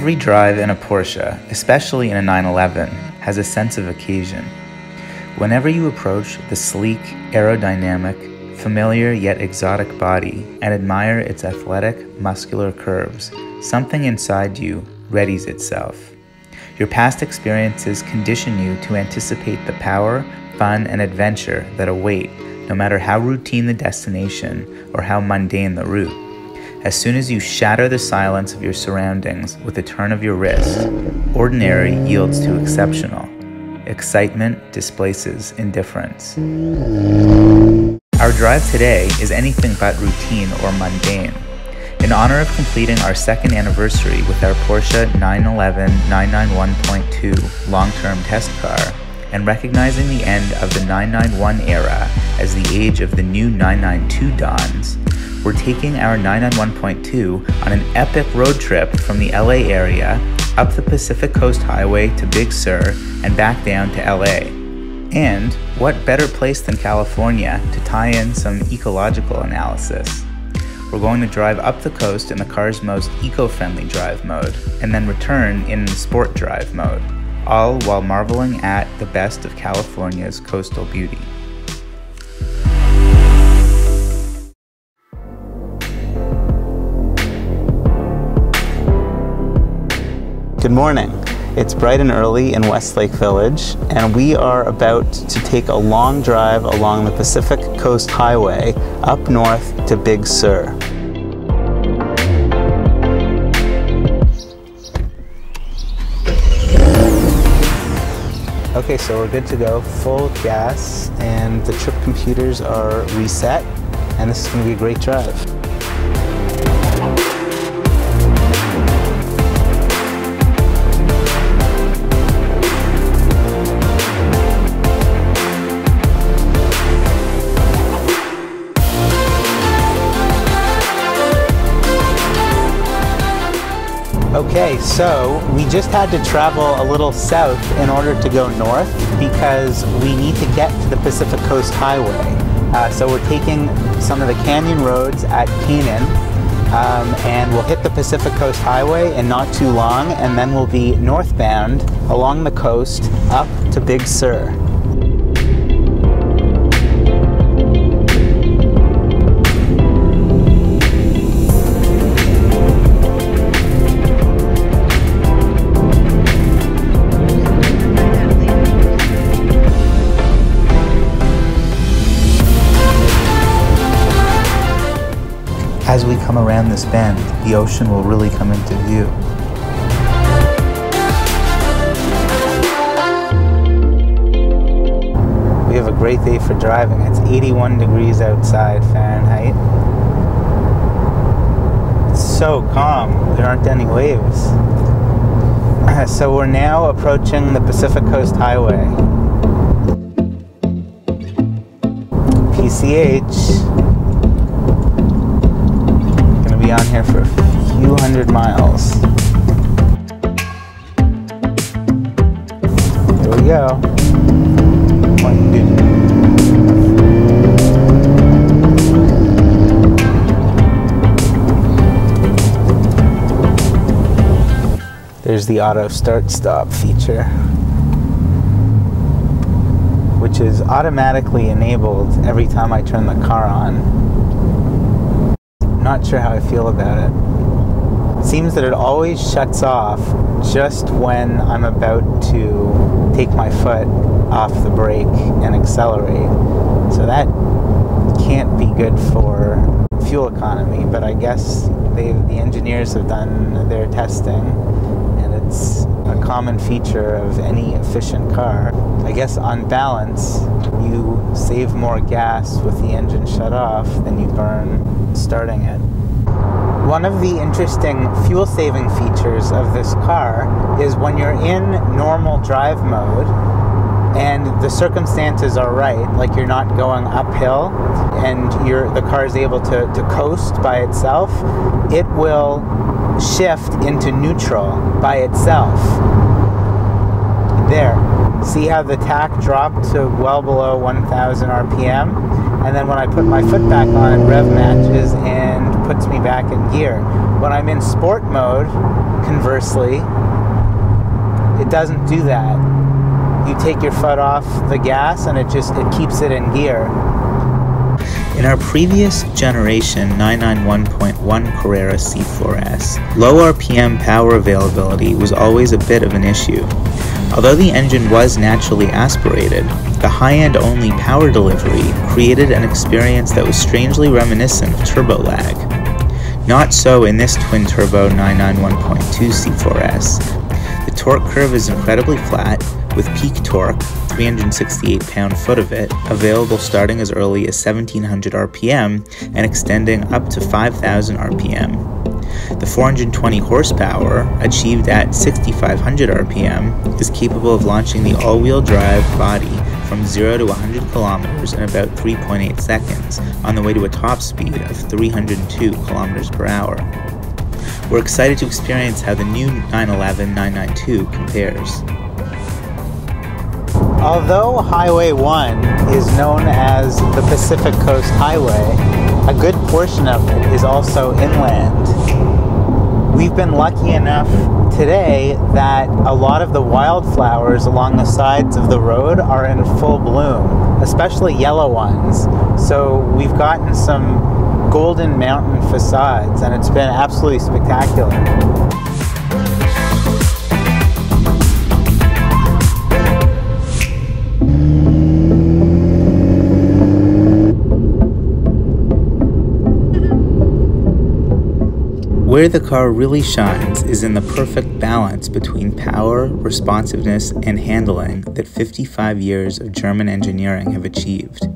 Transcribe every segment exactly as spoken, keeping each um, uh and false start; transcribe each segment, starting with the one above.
Every drive in a Porsche, especially in a nine eleven, has a sense of occasion. Whenever you approach the sleek, aerodynamic, familiar yet exotic body and admire its athletic, muscular curves, something inside you readies itself. Your past experiences condition you to anticipate the power, fun, and adventure that await, no matter how routine the destination or how mundane the route. As soon as you shatter the silence of your surroundings with a turn of your wrist, ordinary yields to exceptional. Excitement displaces indifference. Our drive today is anything but routine or mundane. In honor of completing our second anniversary with our Porsche nine eleven nine ninety-one point two long-term test car, and recognizing the end of the nine ninety-one era as the age of the new nine ninety-two dons, we're taking our nine ninety-one point two on an epic road trip from the L A area, up the Pacific Coast Highway to Big Sur, and back down to L A. And what better place than California to tie in some ecological analysis? We're going to drive up the coast in the car's most eco-friendly drive mode, and then return in sport drive mode, all while marveling at the best of California's coastal beauty. Good morning. It's bright and early in Westlake Village, and we are about to take a long drive along the Pacific Coast Highway up north to Big Sur. Okay, so we're good to go, full gas, and the trip computers are reset, and this is going to be a great drive. Okay, so we just had to travel a little south in order to go north because we need to get to the Pacific Coast Highway. Uh, so we're taking some of the canyon roads at Keenan, um, and we'll hit the Pacific Coast Highway in not too long, and then we'll be northbound along the coast up to Big Sur. As we come around this bend, the ocean will really come into view. We have a great day for driving. It's eighty-one degrees outside Fahrenheit. It's so calm, there aren't any waves. So we're now approaching the Pacific Coast Highway. P C H. On here for a few hundred miles. Here we go. One, two. There's the auto start stop feature, which is automatically enabled every time I turn the car on. Not sure how I feel about it. It seems that it always shuts off just when I'm about to take my foot off the brake and accelerate. So that can't be good for fuel economy, but I guess they, the engineers have done their testing, and it's a common feature of any efficient car. I guess on balance, you save more gas with the engine shut off than you burn starting it. One of the interesting fuel-saving features of this car is when you're in normal drive mode and the circumstances are right, like you're not going uphill and you're, the car is able to, to coast by itself, it will shift into neutral by itself. There. See how the tack dropped to well below one thousand R P M? And then when I put my foot back on, it rev matches and puts me back in gear. When I'm in sport mode, conversely, it doesn't do that. You take your foot off the gas and it just, it keeps it in gear. In our previous generation nine ninety-one point one Carrera C four S, low R P M power availability was always a bit of an issue. Although the engine was naturally aspirated, the high-end only power delivery created an experience that was strangely reminiscent of turbo lag. Not so in this twin-turbo nine ninety-one point two C four S. The torque curve is incredibly flat, with peak torque, three hundred sixty-eight pound-foot of it, available starting as early as seventeen hundred R P M and extending up to five thousand R P M. The four hundred twenty horsepower, achieved at sixty-five hundred R P M, is capable of launching the all-wheel drive body from zero to one hundred kilometers in about three point eight seconds, on the way to a top speed of three hundred two kilometers per hour. We're excited to experience how the new nine eleven nine ninety-two compares. Although Highway one is known as the Pacific Coast Highway, a good portion of it is also inland. We've been lucky enough today that a lot of the wildflowers along the sides of the road are in full bloom, especially yellow ones. So we've gotten some golden mountain facades, and it's been absolutely spectacular. Where the car really shines is in the perfect balance between power, responsiveness, and handling that fifty-five years of German engineering have achieved.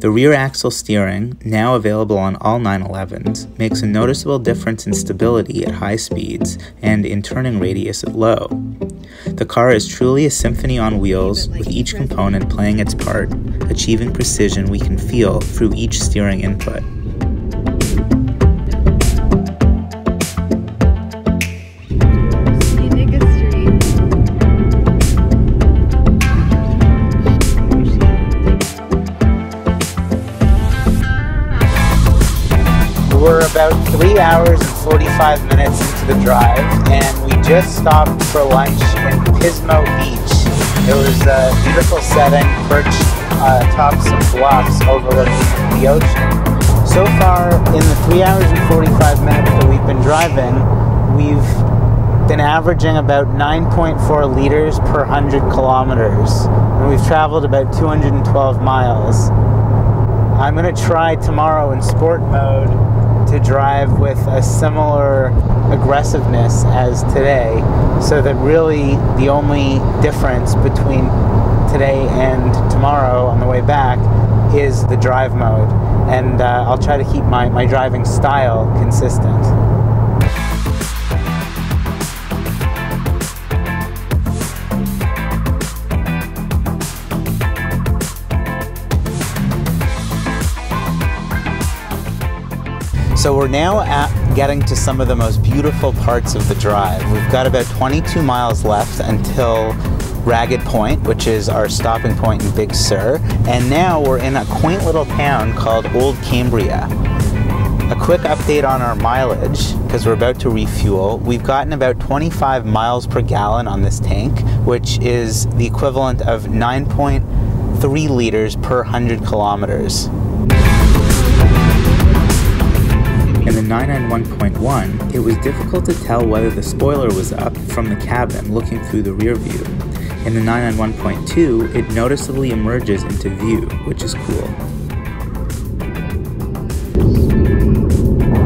The rear axle steering, now available on all nine elevens, makes a noticeable difference in stability at high speeds and in turning radius at low. The car is truly a symphony on wheels, with each component playing its part, achieving precision we can feel through each steering input. We're about three hours and forty-five minutes into the drive, and we just stopped for lunch in Pismo Beach. It was a beautiful setting perched uh, atop some bluffs overlooking the ocean. So far, in the three hours and forty-five minutes that we've been driving, we've been averaging about nine point four liters per one hundred kilometers, and we've traveled about two hundred twelve miles. I'm going to try tomorrow in sport mode to drive with a similar aggressiveness as today, so that really the only difference between today and tomorrow on the way back is the drive mode, and uh, I'll try to keep my, my driving style consistent. So we're now at getting to some of the most beautiful parts of the drive. We've got about twenty-two miles left until Ragged Point, which is our stopping point in Big Sur, and now we're in a quaint little town called Old Cambria. A quick update on our mileage, because we're about to refuel. We've gotten about twenty-five miles per gallon on this tank, which is the equivalent of nine point three liters per one hundred kilometers. In the nine ninety-one point one, it was difficult to tell whether the spoiler was up from the cabin looking through the rear view. In the nine ninety-one point two, it noticeably emerges into view, which is cool.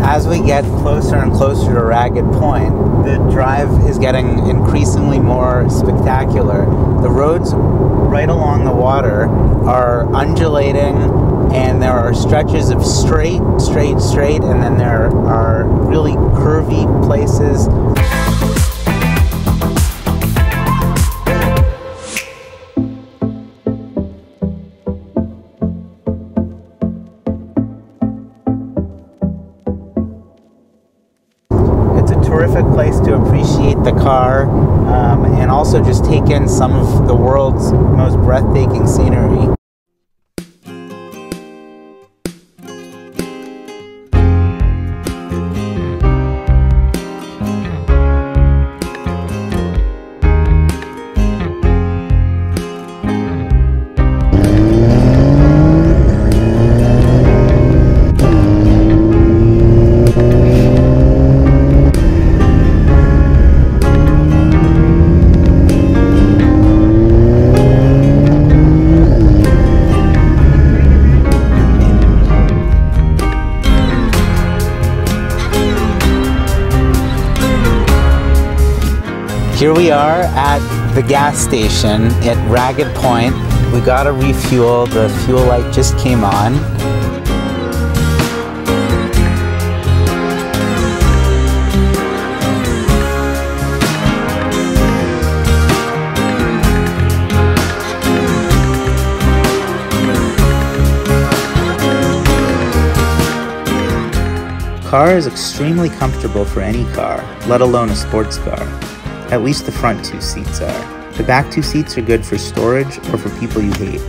As we get closer and closer to Ragged Point, the drive is getting increasingly more spectacular. The roads right along the water are undulating, and there are stretches of straight, straight, straight, and then there are really curvy places. It's a terrific place to appreciate the car, um, and also just take in some of the world's most breathtaking scenery. Here we are at the gas station at Ragged Point. We gotta refuel. The fuel light just came on. The car is extremely comfortable for any car, let alone a sports car. At least the front two seats are. The back two seats are good for storage or for people you hate.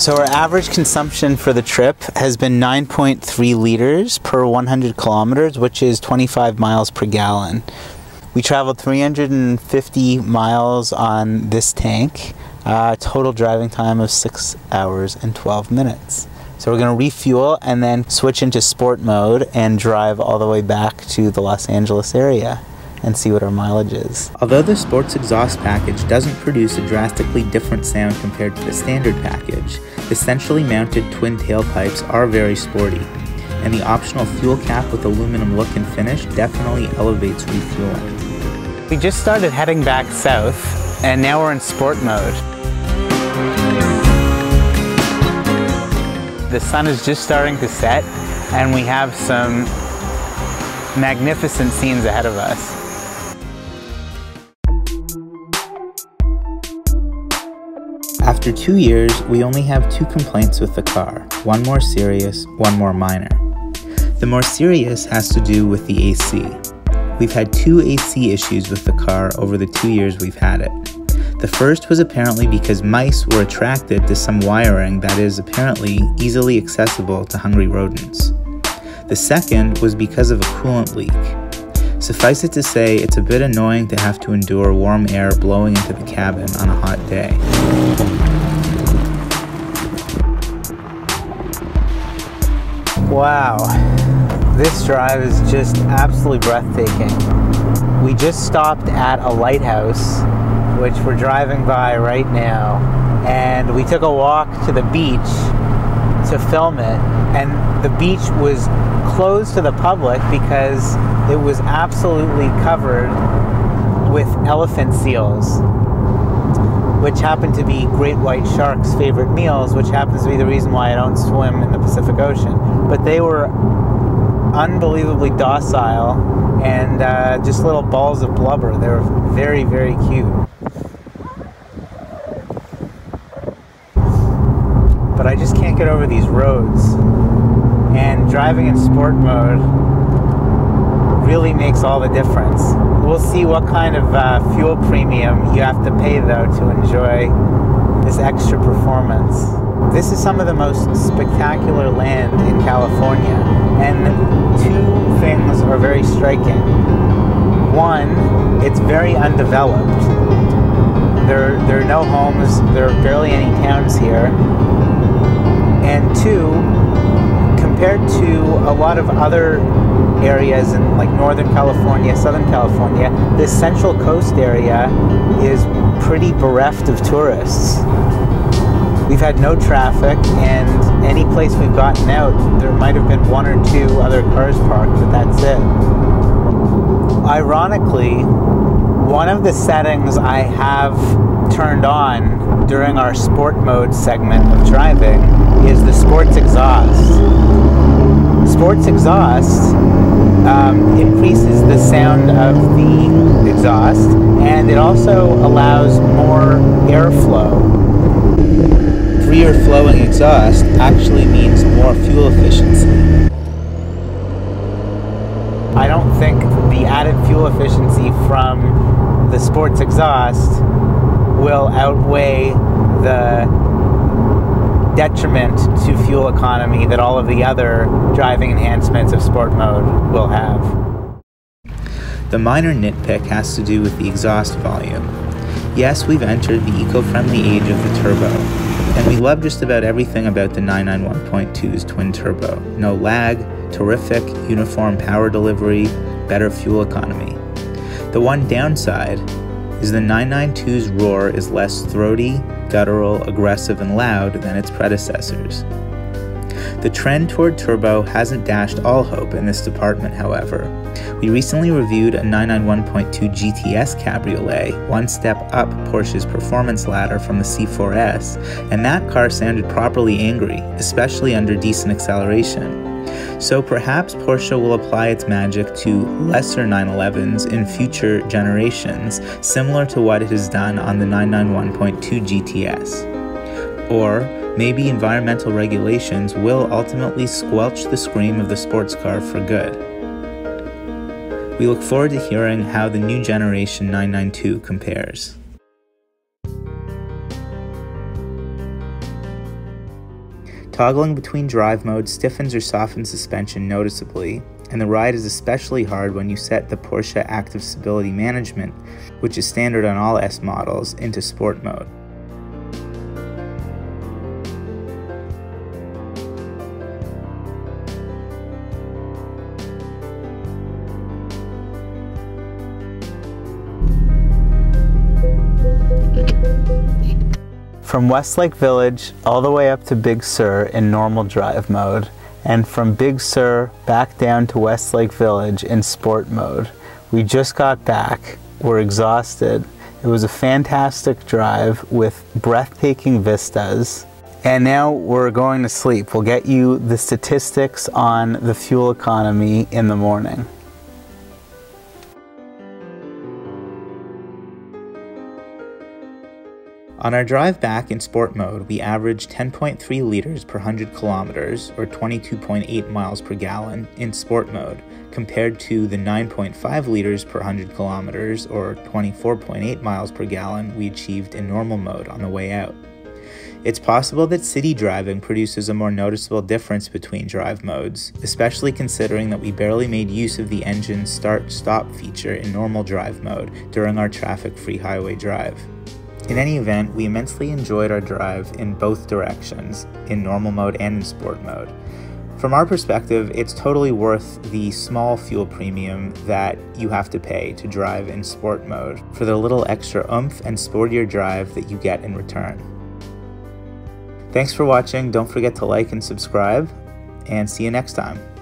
So our average consumption for the trip has been nine point three liters per one hundred kilometers, which is twenty-five miles per gallon. We traveled three hundred fifty miles on this tank, uh, total driving time of six hours and twelve minutes. So we're going to refuel and then switch into sport mode and drive all the way back to the Los Angeles area and see what our mileage is. Although the sports exhaust package doesn't produce a drastically different sound compared to the standard package, the centrally mounted twin tailpipes are very sporty, and the optional fuel cap with aluminum look and finish definitely elevates refueling. We just started heading back south, and now we're in sport mode. The sun is just starting to set, and we have some magnificent scenes ahead of us. After two years, we only have two complaints with the car, one more serious, one more minor. The more serious has to do with the A C. We've had two A C issues with the car over the two years we've had it. The first was apparently because mice were attracted to some wiring that is apparently easily accessible to hungry rodents. The second was because of a coolant leak. Suffice it to say, it's a bit annoying to have to endure warm air blowing into the cabin on a hot day. Wow, this drive is just absolutely breathtaking. We just stopped at a lighthouse, which we're driving by right now, and we took a walk to the beach to film it, and the beach was closed to the public because it was absolutely covered with elephant seals, which happen to be great white sharks' favorite meals, which happens to be the reason why I don't swim in the Pacific Ocean. But they were unbelievably docile and uh, just little balls of blubber. They were very, very cute. But I just can't get over these roads, and driving in sport mode really makes all the difference. We'll see what kind of uh, fuel premium you have to pay though to enjoy this extra performance. This is some of the most spectacular land in California, and two things are very striking. One, it's very undeveloped. There, there are no homes, there are barely any towns here. And two, compared to a lot of other areas in like Northern California, Southern California, this Central Coast area is pretty bereft of tourists. We've had no traffic, and any place we've gotten out, there might have been one or two other cars parked, but that's it. Ironically, one of the settings I have turned on during our sport mode segment of driving is the sports exhaust. Sports exhaust um, increases the sound of the exhaust, and it also allows more airflow. Freer flowing exhaust actually means more fuel efficiency. I don't think the added fuel efficiency from the sports exhaust will outweigh the detriment to fuel economy that all of the other driving enhancements of sport mode will have. The minor nitpick has to do with the exhaust volume. Yes, we've entered the eco-friendly age of the turbo, and we love just about everything about the nine ninety-one point two's twin turbo. No lag, terrific, uniform power delivery, better fuel economy. The one downside is the nine ninety-two's roar is less throaty, guttural, aggressive, and loud than its predecessors. The trend toward turbo hasn't dashed all hope in this department, however. We recently reviewed a nine ninety-one point two G T S Cabriolet, one step up Porsche's performance ladder from the C four S, and that car sounded properly angry, especially under decent acceleration. So perhaps Porsche will apply its magic to lesser nine elevens in future generations, similar to what it has done on the nine ninety-one point two G T S. Or maybe environmental regulations will ultimately squelch the scream of the sports car for good. We look forward to hearing how the new generation nine ninety-two compares. Toggling between drive mode stiffens or softens suspension noticeably, and the ride is especially hard when you set the Porsche Active Stability Management, which is standard on all S models, into sport mode. From Westlake Village all the way up to Big Sur in normal drive mode, and from Big Sur back down to Westlake Village in sport mode. We just got back, we're exhausted. It was a fantastic drive with breathtaking vistas. And now we're going to sleep. We'll get you the statistics on the fuel economy in the morning. On our drive back in sport mode, we averaged ten point three liters per one hundred kilometers, or twenty-two point eight miles per gallon, in sport mode, compared to the nine point five liters per one hundred kilometers, or twenty-four point eight miles per gallon, we achieved in normal mode on the way out. It's possible that city driving produces a more noticeable difference between drive modes, especially considering that we barely made use of the engine start-stop feature in normal drive mode during our traffic-free highway drive. In any event, we immensely enjoyed our drive in both directions, in normal mode and in sport mode. From our perspective, it's totally worth the small fuel premium that you have to pay to drive in sport mode for the little extra oomph and sportier drive that you get in return. Thanks for watching, don't forget to like and subscribe, and see you next time.